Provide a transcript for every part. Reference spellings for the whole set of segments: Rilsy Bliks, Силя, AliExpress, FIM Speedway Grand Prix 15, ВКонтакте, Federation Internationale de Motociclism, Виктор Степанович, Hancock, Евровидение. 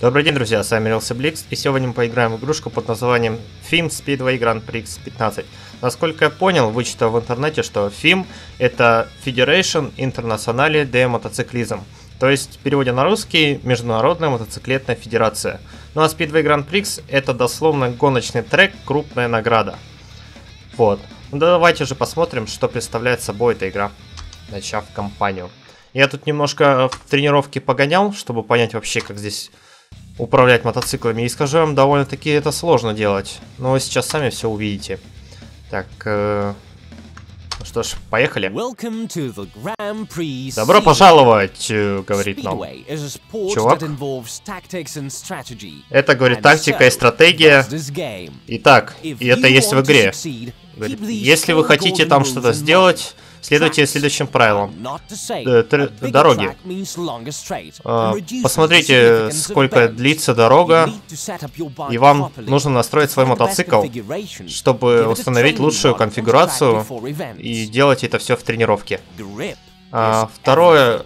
Добрый день, друзья, с вами Rilsy Bliks, и сегодня мы поиграем в игрушку под названием FIM Speedway Grand Prix 15. Насколько я понял, вычитал в интернете, что FIM это Federation Internationale de Motociclism, то есть в переводе на русский Международная мотоциклетная федерация. Ну а Speedway Grand Prix это дословно гоночный трек, крупная награда. Вот, ну давайте же посмотрим, что представляет собой эта игра, начав кампанию. Я тут немножко в тренировке погонял, чтобы понять вообще, как здесь управлять мотоциклами. И скажу вам, довольно-таки это сложно делать. Но вы сейчас сами все увидите. Так, ну что ж, поехали. Добро пожаловать, говорит нам. Чувак. Это, говорит, тактика и стратегия. Итак, и это есть в игре. Говорит, если вы хотите там что-то сделать, следуйте следующим правилам. Дороги. Посмотрите, сколько длится дорога, и вам нужно настроить свой мотоцикл, чтобы установить лучшую конфигурацию и делать это все в тренировке. Второе.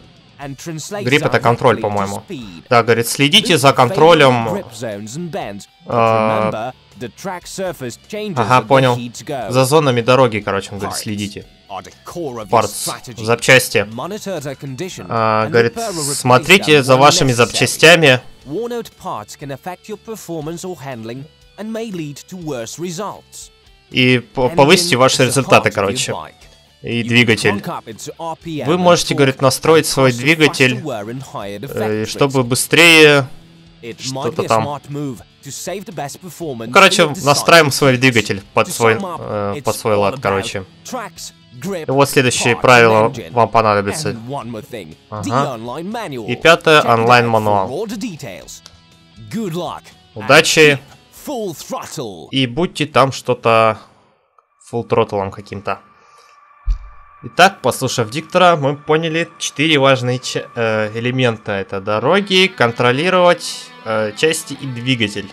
Грип это контроль, по-моему. Да, говорит, следите за контролем. Ага, понял. За зонами дороги, короче, он говорит, следите. Парts, запчасти. Говорит, смотрите за вашими запчастями. И повысите ваши результаты, короче. И двигатель. Вы можете, говорит, настроить свой двигатель, чтобы быстрее что-то там. Короче, настраиваем свой двигатель под свой лад, короче. И вот следующие правила вам понадобятся. Ага. И пятое, онлайн-мануал. Удачи. И будьте там что-то фулл-тротлом каким-то. Итак, послушав диктора, мы поняли 4 важные элемента. Это дороги, контролировать, части и двигатель.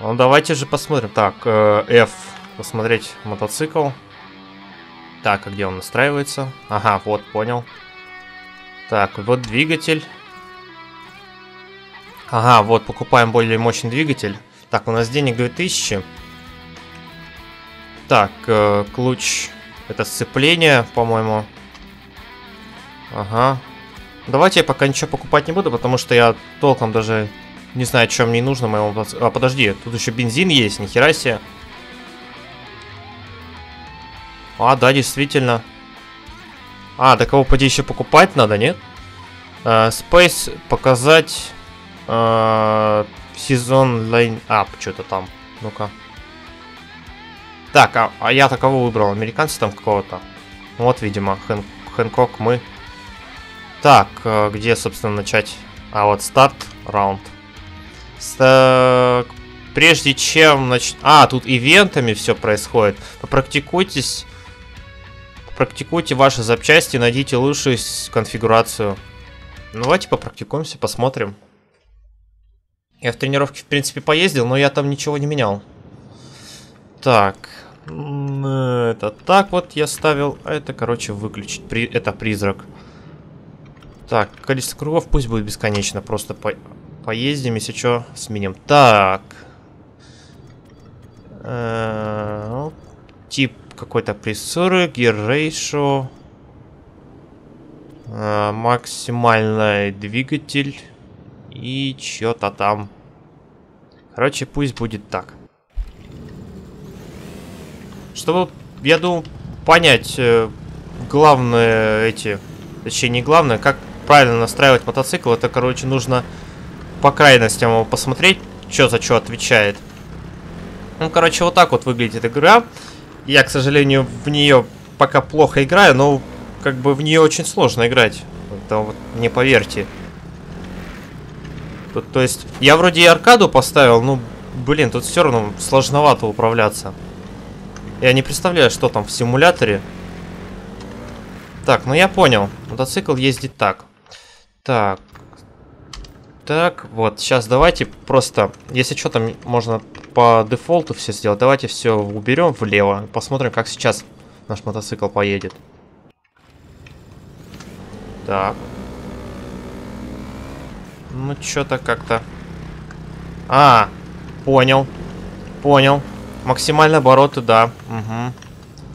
Ну давайте же посмотрим. Так, F. Посмотреть мотоцикл. Так, а где он настраивается? Ага, вот, понял. Так, вот двигатель. Ага, вот, покупаем более мощный двигатель. Так, у нас денег 2000. Так, ключ. Это сцепление, по-моему. Ага. Давайте я пока ничего покупать не буду, потому что я толком даже не знаю, что мне нужно моему... А, подожди, тут еще бензин есть, нихера себе. А, да, действительно. А, так его поди еще покупать надо, нет? Space показать сезон лайн-ап, что-то там. Ну-ка. Так, а я такого выбрал, американца там какого-то. Вот, видимо, Hancock мы. Так, где, собственно, начать? А вот старт, раунд. Прежде чем начать... А, тут ивентами все происходит. Попрактикуйтесь. Попрактикуйте ваши запчасти, найдите лучшую конфигурацию. Ну, давайте попрактикуемся, посмотрим. Я в тренировке, в принципе, поездил, но я там ничего не менял. Так, это так вот я ставил, а это, короче, выключить, это призрак. Так, количество кругов пусть будет бесконечно, просто поездим, если что, сменим. Так, тип какой-то прессуры, gear ratio, максимальный двигатель и что-то там. Короче, пусть будет так. Чтобы, я думаю, понять главное эти... Точнее, не главное, как правильно настраивать мотоцикл, это, короче, нужно по крайностям его посмотреть, что за что отвечает. Ну, короче, вот так вот выглядит игра. Я, к сожалению, в нее пока плохо играю, но как бы в нее очень сложно играть. Это вот, не поверьте. Тут, то есть, я вроде и аркаду поставил, но, блин, тут все равно сложновато управляться. Я не представляю, что там в симуляторе. Так, ну я понял. Мотоцикл ездит так. Так. Так, вот. Сейчас давайте просто... Если что, там можно по дефолту все сделать. Давайте все уберем влево. Посмотрим, как сейчас наш мотоцикл поедет. Так. Ну, что-то как-то А, понял. Понял. Максимальный оборот туда. Угу.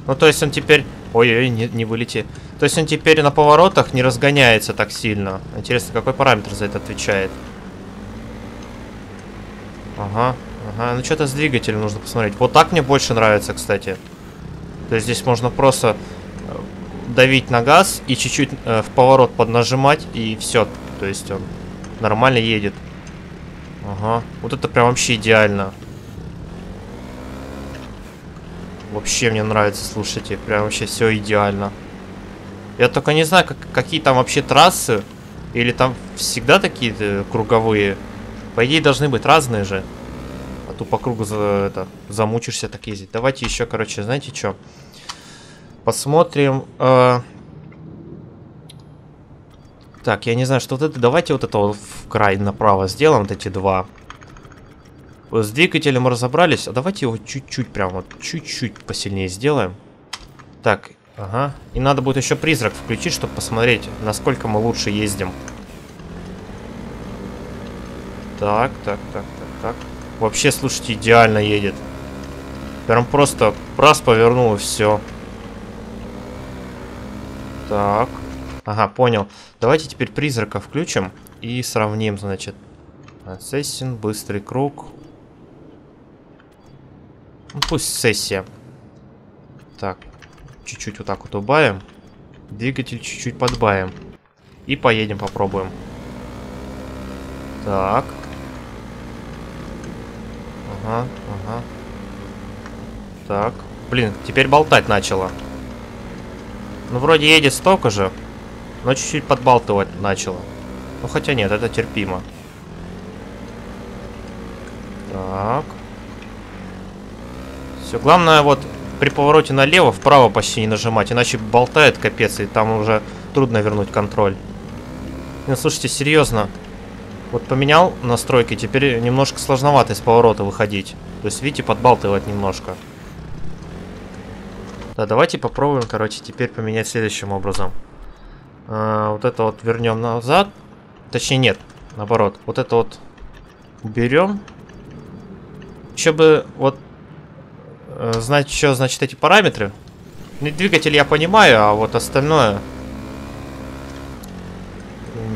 Ну, то есть он теперь... Ой-ой-ой, не вылети. То есть он теперь на поворотах не разгоняется так сильно. Интересно, какой параметр за это отвечает? Ага, ага. Ну, что-то с двигателем нужно посмотреть. Вот так мне больше нравится, кстати. То есть здесь можно просто давить на газ и чуть-чуть в поворот поднажимать, и все. То есть он нормально едет. Ага. Вот это прям вообще идеально. Вообще мне нравится, слушайте. Прям вообще все идеально. Я только не знаю, какие там вообще трассы. Или там всегда такие круговые. По идее, должны быть разные же. А то по кругу замучишься так ездить. Давайте еще, короче, знаете что? Посмотрим. Так, я не знаю, что вот это. Давайте вот это вот в край направо сделаем. Вот эти два. С двигателем мы разобрались. А давайте его чуть-чуть, прям вот чуть-чуть посильнее сделаем. Так, ага. И надо будет еще призрак включить, чтобы посмотреть, насколько мы лучше ездим. Так, так, так, так, так. Вообще, слушайте, идеально едет. Прям просто раз повернул и все. Так. Ага, понял. Давайте теперь призрака включим и сравним, значит. Сессин, быстрый круг. Ну, пусть сессия. Так. Чуть-чуть вот так вот убавим. Двигатель чуть-чуть подбавим. И поедем, попробуем. Так. Ага, ага. Так. Блин, теперь болтать начало. Ну, вроде едет столько же, но чуть-чуть подбалтывать начало. Ну, хотя нет, это терпимо. Так. Все, главное вот при повороте налево, вправо почти не нажимать, иначе болтает капец, и там уже трудно вернуть контроль. Ну, слушайте, серьезно. Вот поменял настройки, теперь немножко сложновато из поворота выходить. То есть, видите, подбалтывает немножко. Да, давайте попробуем, короче, теперь поменять следующим образом. Вот это вот вернем назад. Точнее, нет, наоборот. Вот это вот уберем. Чтобы вот знать, что значит эти параметры. Двигатель я понимаю, а вот остальное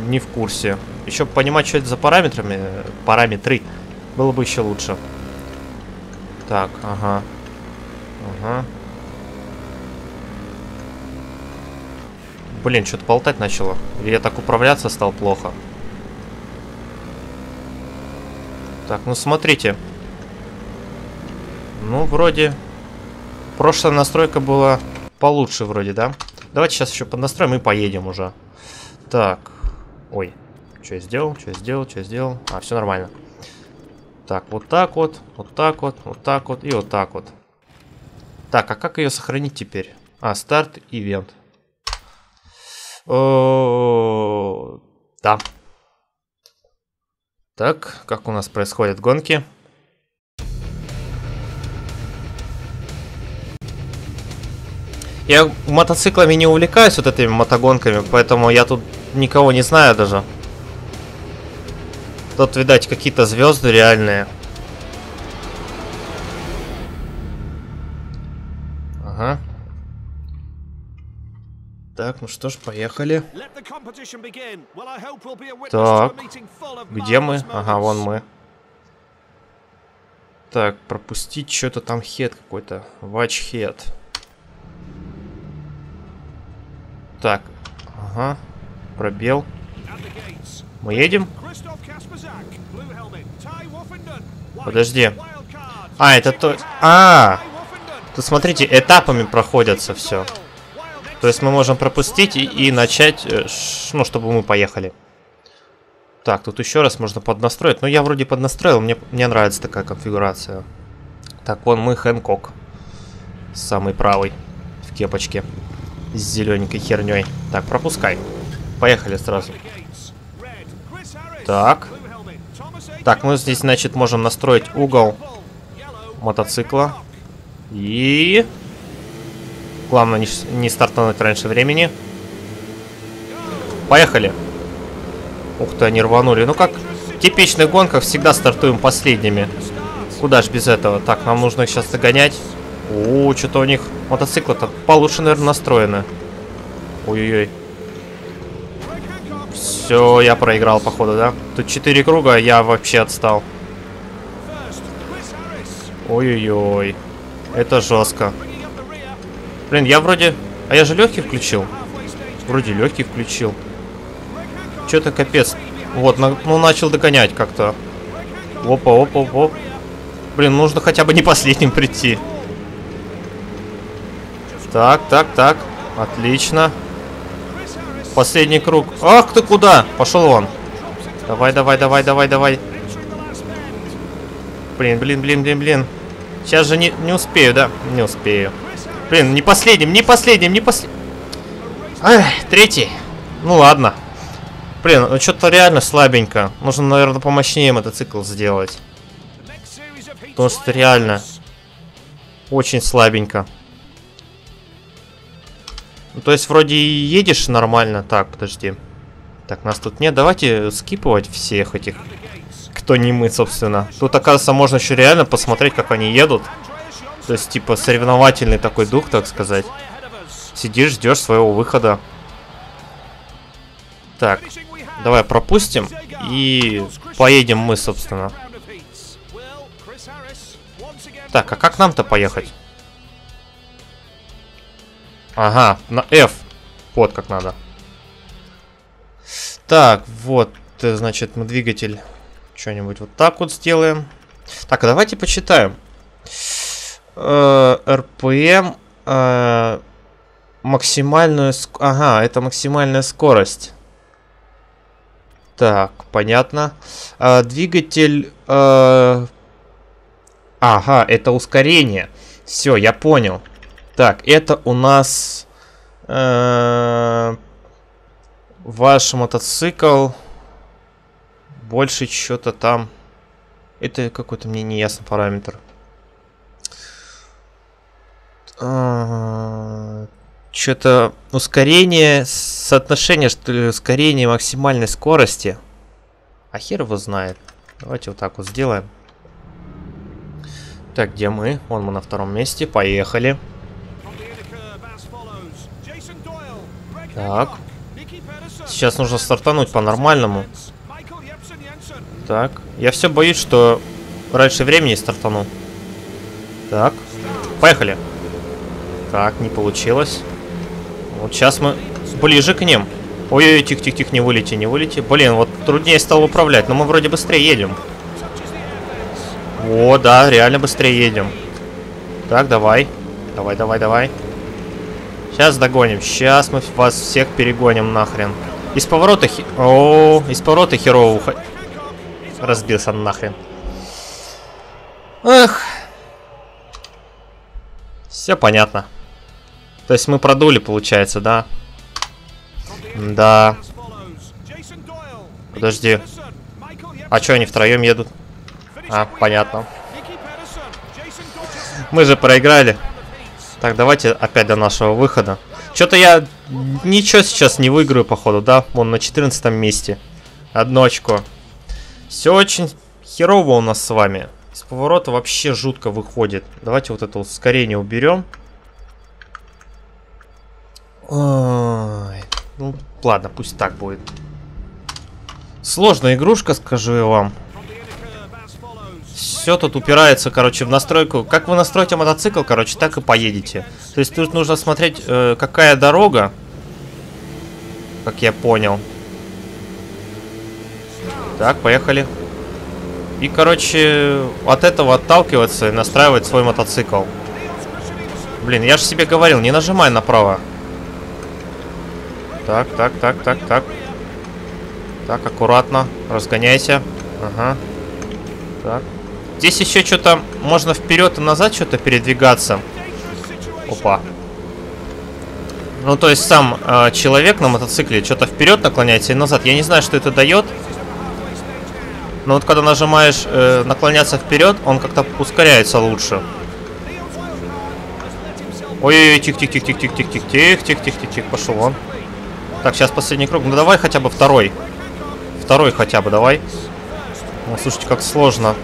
не в курсе. Еще понимать, что это за параметрами. Параметры. Было бы еще лучше. Так, ага. Ага. Блин, что-то болтать начало. Или я так управляться стал плохо. Так, ну смотрите. Ну, вроде... Прошлая настройка была получше вроде, да? Давайте сейчас еще поднастроим и поедем уже. Так. Ой. Что я сделал? Что я сделал? Что я сделал? А, все нормально. Так, вот так вот. Вот так вот. Вот так вот. И вот так вот. Так, а как ее сохранить теперь? А, старт, ивент. О, да. Так, как у нас происходят гонки? Я мотоциклами не увлекаюсь, вот этими мотогонками, поэтому я тут никого не знаю даже. Тут, видать, какие-то звезды реальные. Ага. Так, ну что ж, поехали. Так, где мы? Ага, вон мы. Так, пропустить что-то там, хед какой-то. Watch head. Так, ага, пробел. Мы едем? Подожди. А, это то... А, тут, смотрите, этапами проходятся все. То есть мы можем пропустить и начать, ну, чтобы мы поехали. Так, тут еще раз можно поднастроить. Ну, я вроде поднастроил, мне нравится такая конфигурация. Так, вон мы, Хэнкок. Самый правый, в кепочке. С зелененькой херней. Так, пропускай. Поехали сразу. Так. Так, мы здесь, значит, можем настроить угол мотоцикла. И... Главное, не стартануть раньше времени. Поехали. Ух ты, они рванули. Ну как В типичных гонках всегда стартуем последними. Куда ж без этого? Так, нам нужно их сейчас догонять. О, что-то у них мотоциклы-то получше, наверное, настроены. Ой-ой-ой. Все, я проиграл, походу, да? Тут 4 круга, я вообще отстал. Ой-ой-ой. Это жестко. Блин, я вроде... А я же легкий включил? Вроде легкий включил. Что-то капец. Вот, ну начал догонять как-то. Опа-опа-оп. Блин, нужно хотя бы не последним прийти. Так. Отлично. Последний круг. Ах ты куда? Пошел вон. Давай. Блин. Сейчас же не успею, да? Не успею. Блин, не последним. Ах, третий. Ну ладно. Блин, ну что-то реально слабенько. Нужно, наверное, помощнее мотоцикл сделать. Потому что реально очень слабенько. Ну, то есть вроде и едешь нормально. Так, подожди. Так, нас тут нет. Давайте скипывать всех этих, кто не мы, собственно. Тут, оказывается, можно еще реально посмотреть, как они едут. То есть, типа, соревновательный такой дух, так сказать. Сидишь, ждешь своего выхода. Так, давай пропустим и поедем мы, собственно. Так, а как нам-то поехать? Ага, на F. Вот как надо. Так, вот, значит, мы двигатель что-нибудь вот так вот сделаем. Так, а давайте почитаем. РПМ. Максимальную... Ага, это максимальная скорость. Так, понятно. Двигатель... Ага, это ускорение. Все, я понял. Так, это у нас ваш мотоцикл больше что-то там. Это какой-то мне неясный параметр. Что-то ускорение, соотношение, что ли, ускорение максимальной скорости. А хер его знает. Давайте вот так вот сделаем. Так, где мы? Вон мы на втором месте. Поехали. Так. Сейчас нужно стартануть по-нормальному. Так. Я все боюсь, что раньше времени стартану. Так. Поехали. Так, не получилось. Вот сейчас мы ближе к ним. Ой-ой-ой, тихо-тихо, не вылети. Блин, вот труднее стало управлять, но мы вроде быстрее едем. О, да, реально быстрее едем. Так, давай. Сейчас догоним. Сейчас мы вас всех перегоним нахрен. Из поворота... О, из поворота херово уходит. Разбился нахрен. Эх. Все понятно. То есть мы продули, получается, да? Да. Подожди. А что они втроем едут? А, понятно. Мы же проиграли. Так, давайте опять до нашего выхода. Что-то я ничего сейчас не выиграю, походу, да? Вон на 14 месте. Одно очко. Все очень херово у нас с вами. С поворота вообще жутко выходит. Давайте вот это ускорение уберем. Ой. Ну, ладно, пусть так будет. Сложная игрушка, скажу я вам. Все тут упирается, короче, в настройку. Как вы настроите мотоцикл, короче, так и поедете. То есть тут нужно смотреть, какая дорога. Как я понял. Так, поехали. И, короче, от этого отталкиваться и настраивать свой мотоцикл. Блин, я же себе говорил, не нажимай направо. Так. Так, аккуратно, разгоняйся. Ага. Так. Здесь еще что-то можно вперед и назад что-то передвигаться. Опа. Ну, то есть сам человек на мотоцикле что-то вперед наклоняется и назад. Я не знаю, что это дает. Но вот когда нажимаешь наклоняться вперед, он как-то ускоряется лучше. Ой-ой-ой, тихо. Пошел он. Так, сейчас последний круг. Ну давай хотя бы второй. Второй хотя бы, давай. О, слушайте, как сложно.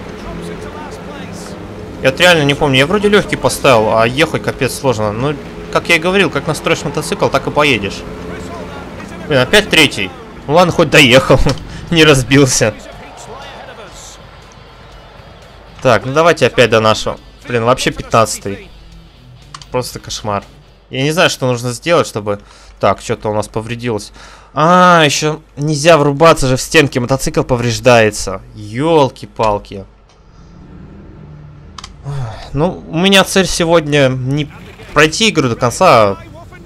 Я вот реально не помню. Я вроде легкий поставил, а ехать капец сложно. Ну, как я и говорил, как настроишь мотоцикл, так и поедешь. Блин, опять третий. Ну ладно, хоть доехал. Не разбился. Так, ну давайте опять до нашего. Блин, вообще 15-й. Просто кошмар. Я не знаю, что нужно сделать, чтобы... Так, что-то у нас повредилось. А, еще нельзя врубаться же в стенки. Мотоцикл повреждается. Ёлки-палки. Ну, у меня цель сегодня не пройти игру до конца, а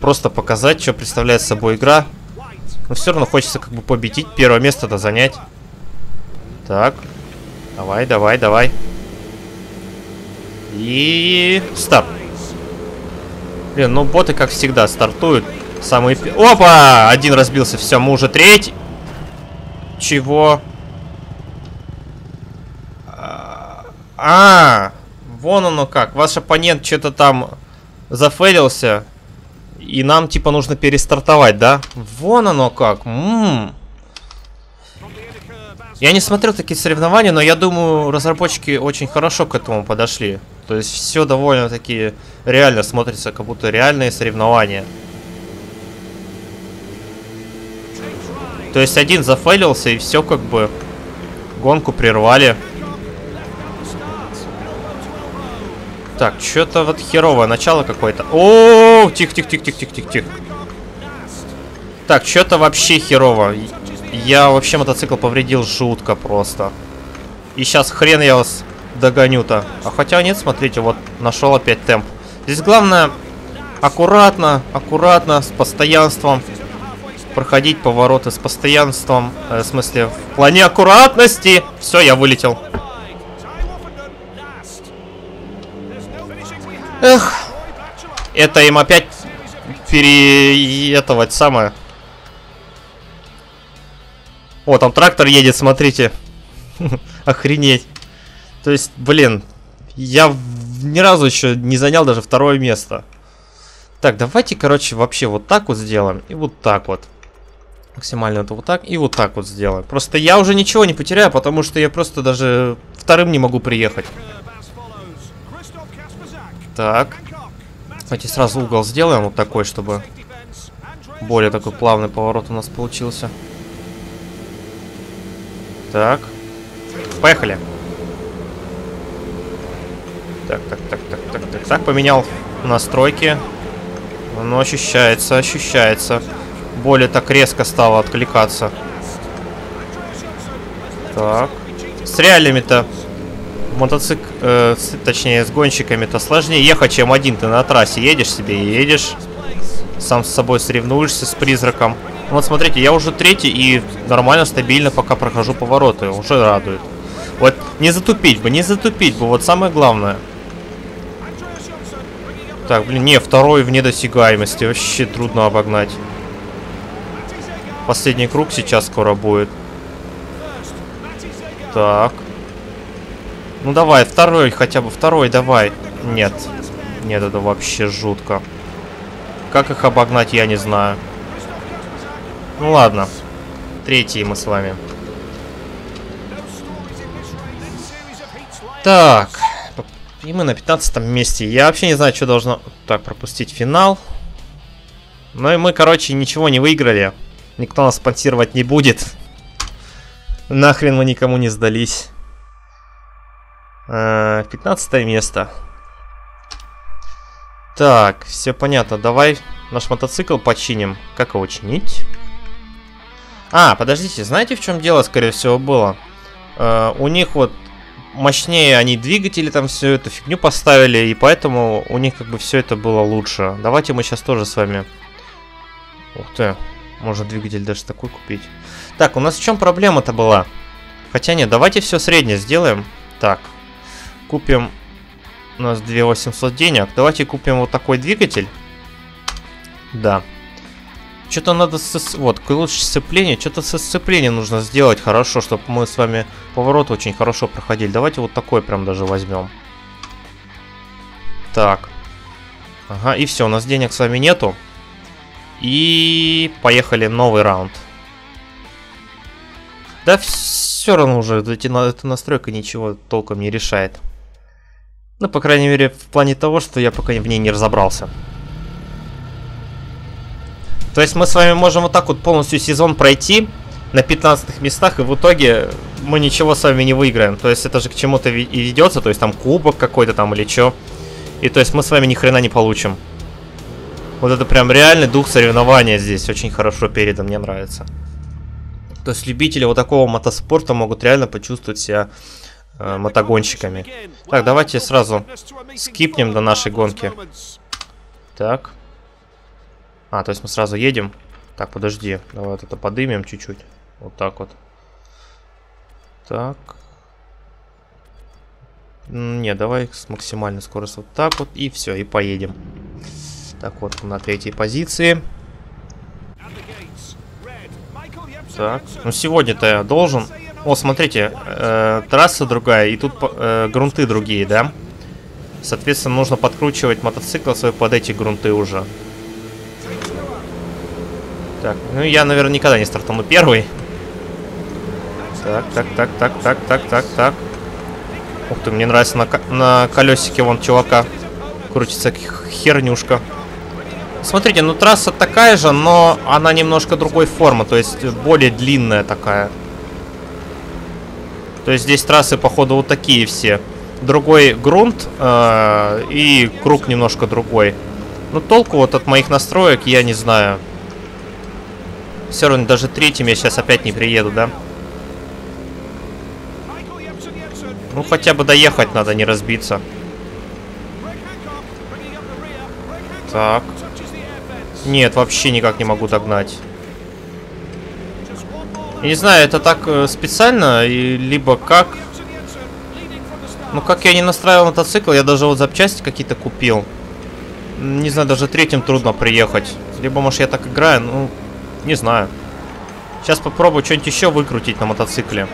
просто показать, что представляет собой игра. Но все равно хочется как бы победить. Первое место-то занять. Так. Давай, давай, давай. И... старт. Блин, ну боты, как всегда, стартуют. Самые... Опа! Один разбился, все, мы уже третий. Чего? А, вон оно как. Ваш оппонент что-то там зафейлился. И нам, типа, нужно перестартовать, да? Вон оно как. Я не смотрел такие соревнования, но я думаю, разработчики очень хорошо к этому подошли. То есть все довольно-таки реально смотрится, как будто реальные соревнования. То есть один зафейлился, и все как бы. Гонку прервали. Так, что-то вот херовое начало какое-то. О, тихо-тихо-тихо-тихо-тихо-тихо. Так, что-то вообще херово. Я вообще мотоцикл повредил жутко просто. И сейчас хрен я вас догоню-то. А хотя нет, смотрите, вот нашел опять темп. Здесь главное аккуратно, аккуратно, с постоянством. Проходить повороты с постоянством. В смысле, в плане аккуратности. Все, я вылетел. Эх. Это им опять переетовать самое. О, там трактор едет, смотрите. Охренеть. То есть, блин, я ни разу еще не занял даже второе место. Так, давайте, короче, вообще вот так вот сделаем. И вот так вот. Максимально это вот так. И вот так вот сделаем. Просто я уже ничего не потеряю, потому что я просто даже вторым не могу приехать. Так. Давайте сразу угол сделаем вот такой, чтобы более такой плавный поворот у нас получился. Так. Поехали. Так, так, так, так, так, так. Так, поменял настройки. Оно ощущается, ощущается. Более так резко стало откликаться. Так. С реалиями-то мотоцикл, точнее с гонщиками-то сложнее ехать, чем один ты на трассе. Едешь себе и едешь. Сам с собой соревнуешься с призраком. Вот смотрите, я уже третий и нормально, стабильно пока прохожу повороты. Уже радует. Вот не затупить бы, не затупить бы. Вот самое главное. Так, блин, не, второй в недосягаемости. Вообще трудно обогнать. Последний круг сейчас скоро будет. Так. Ну давай, второй хотя бы, второй давай. Нет. Нет, это вообще жутко. Как их обогнать, я не знаю. Ну ладно. Третий мы с вами. Так. И мы на 15-м месте. Я вообще не знаю, что должно... Так, пропустить финал. Ну и мы, короче, ничего не выиграли. Никто нас спонсировать не будет. Нахрен мы никому не сдались. 15-е место. Так, все понятно. Давай наш мотоцикл починим. Как его чинить? А, подождите, знаете, в чем дело, скорее всего, было? У них вот мощнее они двигатели там всю эту фигню поставили, и поэтому у них как бы все это было лучше. Давайте мы сейчас тоже с вами... Ух ты, можно двигатель даже такой купить. Так, у нас в чем проблема-то была? Хотя нет, давайте все среднее сделаем. Так, купим... У нас 2800 денег. Давайте купим вот такой двигатель. Да. Что-то надо... Вот, лучше сцепление. Что-то со сцеплением нужно сделать хорошо, чтобы мы с вами поворот очень хорошо проходили. Давайте вот такой прям даже возьмем. Так. Ага, и все. У нас денег с вами нету. И поехали, новый раунд. Да все равно уже, эта настройка ничего толком не решает. Ну, по крайней мере, в плане того, что я пока в ней не разобрался. То есть мы с вами можем вот так вот полностью сезон пройти на 15 местах, и в итоге мы ничего с вами не выиграем. То есть это же к чему-то и ведется, то есть там кубок какой-то там или что. И то есть мы с вами ни хрена не получим. Вот это прям реальный дух соревнования здесь очень хорошо передан, мне нравится. То есть любители вот такого мотоспорта могут реально почувствовать себя мотогонщиками. Так, давайте сразу скипнем до нашей гонки. Так. А, то есть мы сразу едем. Так, подожди, давай вот это подымем чуть-чуть. Вот так вот. Так. Не, давай максимальную скорость вот так вот. И все, и поедем. Так, вот мы на 3-й позиции. Так, ну сегодня-то я должен... О, смотрите, трасса другая, и тут грунты другие, да? Соответственно, нужно подкручивать мотоцикл свой под эти грунты уже. Так, ну я, наверное, никогда не стартану первый. Так, так, так, так, так, так, так, так. Ух ты, мне нравится на колесике вон чувака крутится хернюшка. Смотрите, ну трасса такая же, но она немножко другой формы, то есть более длинная такая. То есть здесь трассы, походу, вот такие все. Другой грунт и круг немножко другой. Но толку вот от моих настроек я не знаю. Все равно даже 3-м я сейчас опять не приеду, да? Ну, хотя бы доехать надо, не разбиться. Так. Нет, вообще никак не могу догнать. Я не знаю, это так специально, либо как. Ну, как я не настраивал мотоцикл, я даже вот запчасти какие-то купил. Не знаю, даже 3-м трудно приехать. Либо, может, я так играю, ну, не знаю. Сейчас попробую что-нибудь еще выкрутить на мотоцикле.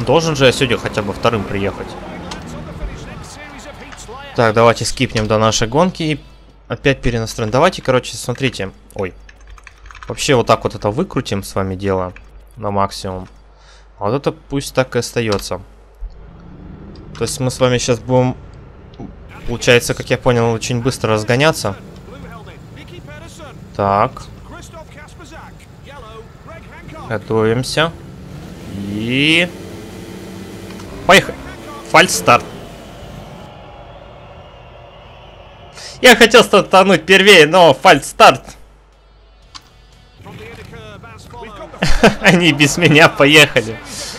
Должен же я сегодня хотя бы 2-м приехать. Так, давайте скипнем до нашей гонки и опять перенастроим. Давайте, короче, смотрите. Ой. Вообще вот так вот это выкрутим с вами дело на максимум. А вот это пусть так и остается. То есть мы с вами сейчас будем, получается, как я понял, очень быстро разгоняться. Так. Готовимся. И... Поехали. Фальстарт. Я хотел стартануть первее, но фальстарт. Они без меня поехали.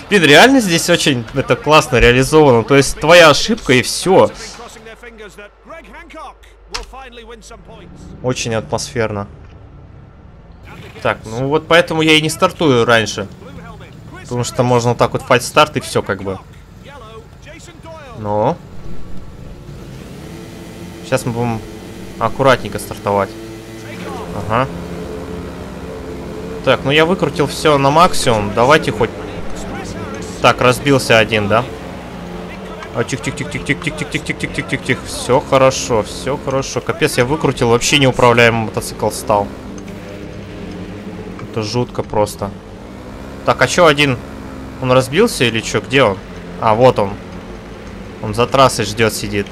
Блин, реально здесь очень это классно реализовано. То есть твоя ошибка и все. Очень атмосферно. Так, ну вот поэтому я и не стартую раньше. Потому что можно вот так вот фальстарт и все как бы. Но. Сейчас мы будем аккуратненько стартовать. Ага. Так, ну я выкрутил все на максимум. Давайте хоть... Так, разбился один, да? А, тих-тих-тих-тих-тих-тих-тих-тих-тих-тих-тих. Все хорошо, все хорошо. Капец, я выкрутил, вообще неуправляемый мотоцикл стал. Это жутко просто. Так, а чё один? Он разбился или чё? Где он? А, вот он. Он за трассой ждет, сидит.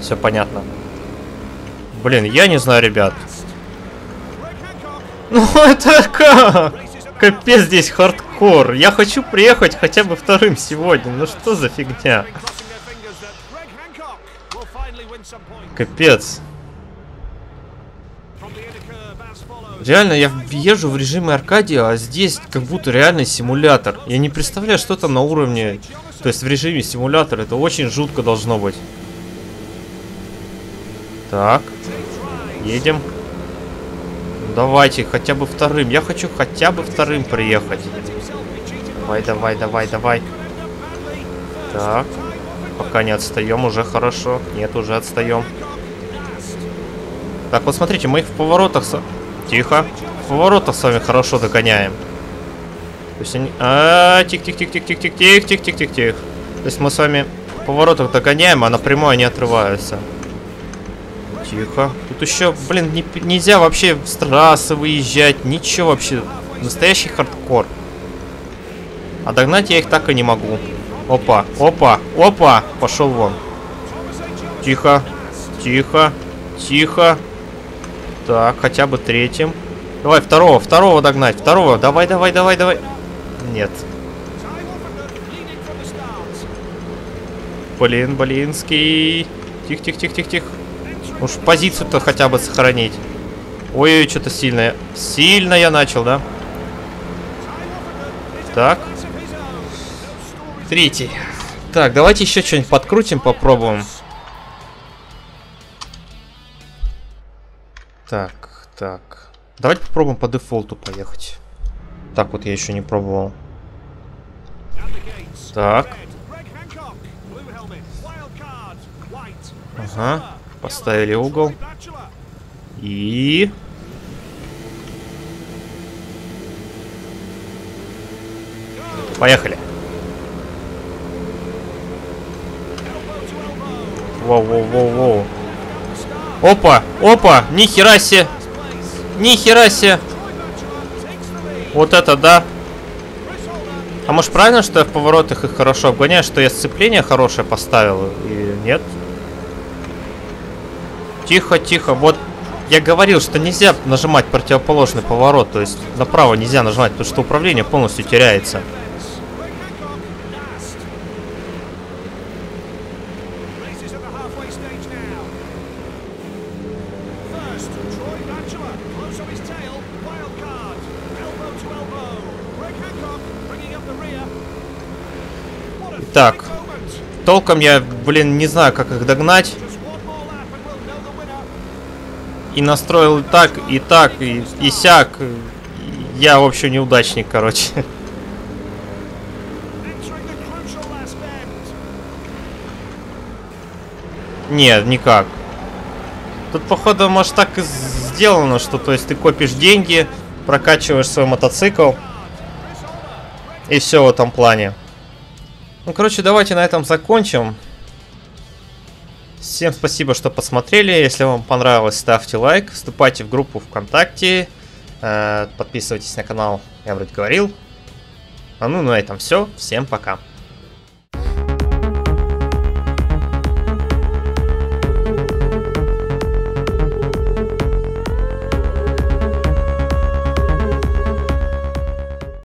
Все понятно. Блин, я не знаю, ребят. Ну это как? Капец, здесь хардкор. Я хочу приехать хотя бы 2-м сегодня. Ну что за фигня? Капец. Реально, я езжу в режиме Аркадия, а здесь как будто реальный симулятор. Я не представляю, что там на уровне... То есть в режиме симулятор. Это очень жутко должно быть. Так. Едем. Давайте, хотя бы 2-м. Я хочу хотя бы 2-м приехать. Давай, давай, давай, давай. Так. Пока не отстаем, уже хорошо. Нет, уже отстаем. Так, вот смотрите, мы их в поворотах... Тихо. В поворотах с вами хорошо догоняем. То есть они... Тих-тих-тих-тих-тих-тих-тих-тих-тих-тих-тих. То есть мы с вами в поворотах догоняем, а напрямую они отрываются. Тихо. Тут еще, блин, нельзя вообще с трассы выезжать. Ничего вообще. Настоящий хардкор. А догнать я их так и не могу. Опа, опа, опа. Пошел вон. Тихо, тихо, тихо. Так, хотя бы третьим. Давай, второго догнать. Второго, давай. Нет. Блин, блинский. Тихо. Уж позицию-то хотя бы сохранить. Ой, что-то сильное. Сильно я начал, да? Так. Третий. Так, давайте еще что-нибудь подкрутим, попробуем. Так. Давайте попробуем по дефолту поехать. Так вот я еще не пробовал. Так. Ага. Поставили угол. И... Поехали. Воу. Опа. Ни хера себе. Вот это да. А может правильно, что я в поворотах их хорошо обгоняю, что я сцепление хорошее поставил? И нет. Тихо. Вот я говорил, что нельзя нажимать противоположный поворот. То есть направо нельзя нажимать, потому что управление полностью теряется. Так, толком я, блин, не знаю, как их догнать. И настроил и так, и сяк. Я вообще неудачник, короче. Нет, никак. Тут, походу, может, так и сделано, что, то есть, ты копишь деньги, прокачиваешь свой мотоцикл. И все в этом плане. Ну, короче, давайте на этом закончим. Всем спасибо, что посмотрели. Если вам понравилось, ставьте лайк. Вступайте в группу ВКонтакте. Подписывайтесь на канал. Я вроде говорил. А ну, на этом все. Всем пока.